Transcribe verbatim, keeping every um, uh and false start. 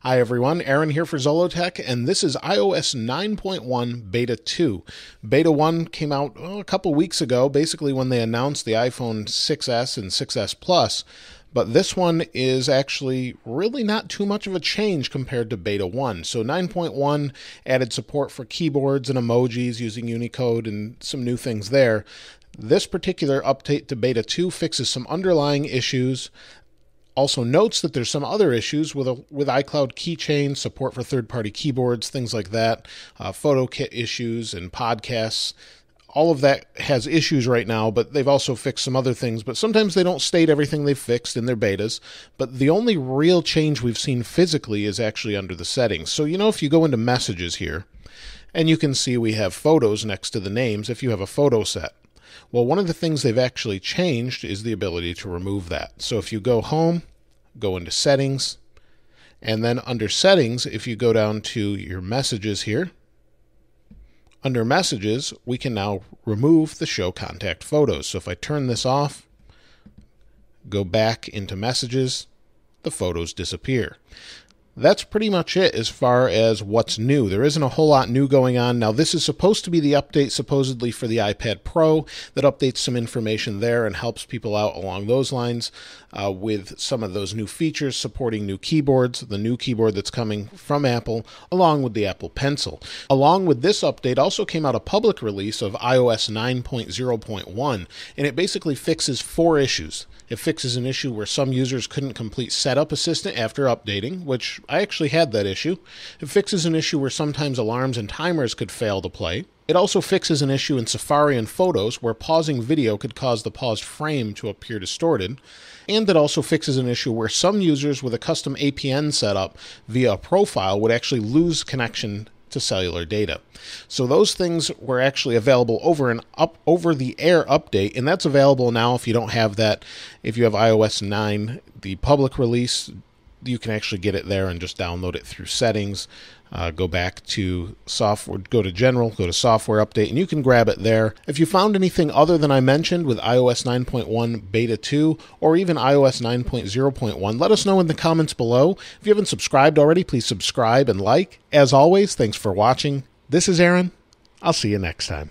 Hi everyone, Aaron here for Zollotech, and this is i O S nine point one Beta two. Beta one came out oh, a couple weeks ago, basically when they announced the iPhone six S and six S Plus, but this one is actually really not too much of a change compared to Beta one. So nine point one added support for keyboards and emojis using Unicode and some new things there. This particular update to Beta two fixes some underlying issues. Also notes that there's some other issues with a, with iCloud keychain, support for third-party keyboards, things like that, uh, Photokit issues and podcasts. All of that has issues right now, but they've also fixed some other things. But sometimes they don't state everything they've fixed in their betas. But the only real change we've seen physically is actually under the settings. So, you know, if you go into messages here, and you can see we have photos next to the names if you have a photo set. Well, one of the things they've actually changed is the ability to remove that. So if you go home, go into settings, and then under settings, if you go down to your messages here, under messages, we can now remove the show contact photos. So if I turn this off, go back into messages, the photos disappear. That's pretty much it as far as what's new. There isn't a whole lot new going on. Now, this is supposed to be the update supposedly for the iPad Pro that updates some information there and helps people out along those lines uh, with some of those new features, supporting new keyboards, the new keyboard that's coming from Apple, along with the Apple Pencil. Along with this update also came out a public release of i O S nine point zero point one, and it basically fixes four issues. It fixes an issue where some users couldn't complete Setup Assistant after updating, which I actually had that issue. It fixes an issue where sometimes alarms and timers could fail to play. It also fixes an issue in Safari and Photos where pausing video could cause the paused frame to appear distorted. And it also fixes an issue where some users with a custom A P N setup via a profile would actually lose connection to cellular data. So those things were actually available over an up over the air update, and that's available now if you don't have that. If you have i O S nine, the public release, you can actually get it there and just download it through settings. Uh, go back to software, go to general, go to software update, and you can grab it there. If you found anything other than I mentioned with i O S nine point one Beta two or even i O S nine point zero point one, let us know in the comments below. If you haven't subscribed already, please subscribe and like. As always, thanks for watching. This is Aaron. I'll see you next time.